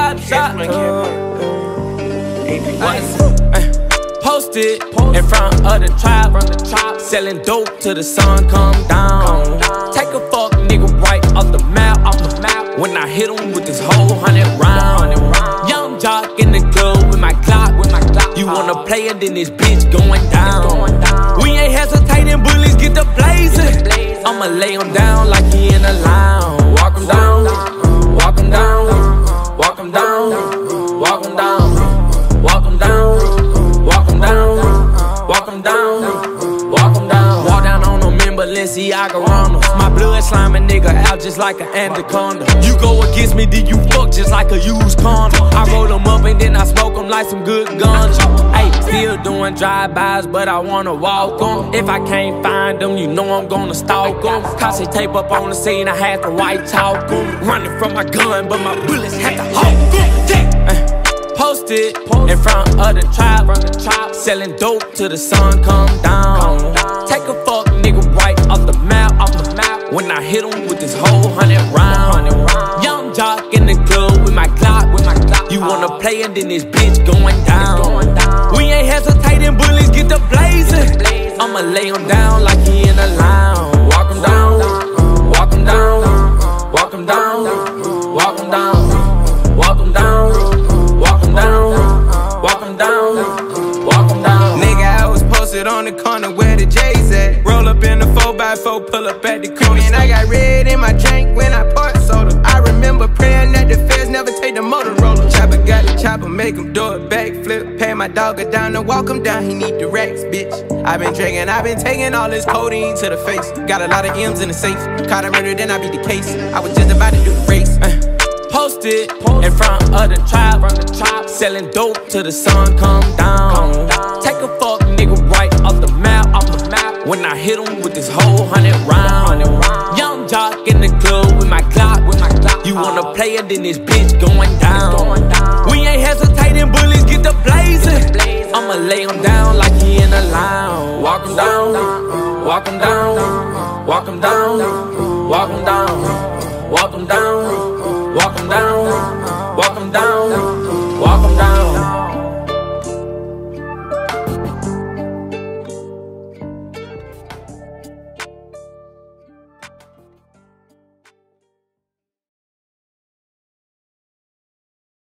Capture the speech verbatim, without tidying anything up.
shot, shot. Posted in front of the tribe, selling dope till the sun come down. Take a fuck nigga right off the map, off the map. When I hit him with this whole hundred round, young jock in the club with my Glock. You wanna play it, then this bitch going down. We ain't hesitating, bullies get the blazing. I'ma lay him down like he in a lounge. Walk him down, walk him down, walk him down, walk him down, walk him down, walk him down, walk him down, walk him down. Walk down on them in Balenciaga runners. My blood slime a nigga out just like an anaconda. You go against me, then you fuck just like a used condom. I roll him up and then I smoke him like some good guns. Still doing drive-bys, but I wanna walk on. If I can't find them, you know I'm gonna stalk them. Caution tape up on the scene, I had to white talk them. Running from my gun, but my bullets had to hawk them. uh, Posted in front of the tribe, selling dope till the sun come down. Take a fuck nigga right off the map, off the map. When I hit him with this whole hundred round, young jock in the club with my Glock. You wanna play and then this bitch going down. We ain't hesitating, bullies get the blazing. I'ma lay him down like he in a lounge. Walk him down, walk him down, walk him down, walk him down, walk him down, walk him down, walk him down, walk him down. Nigga, I was posted on the corner where the J's at. Roll up in the four by four, pull up at the corner. And I got red in my drink when I poured soda. I remember praying that the feds never take the Motorola. Chopper got the chopper, make him do a backflip. Pay my dog a dime to walk him down, he need the racks, bitch. I been drinking, I been taking all this codeine to the face. Got a lot of M's in the safe. Caught a murder, then I beat the case. I was just about to do the race. uh, Posted in front of the tribe, selling dope till the sun come down. Take a fuck nigga right off the map, off the map. When I hit him with this whole hundred round, young jock in the club with my Glock. You wanna play it, then this bitch going down. We ain't hesitating, bullies get the blazing. I'ma lay him down like he in a lounge. Walk him down, walk him down, walk him down, walk him down, walk him down, walk him down, walk him down.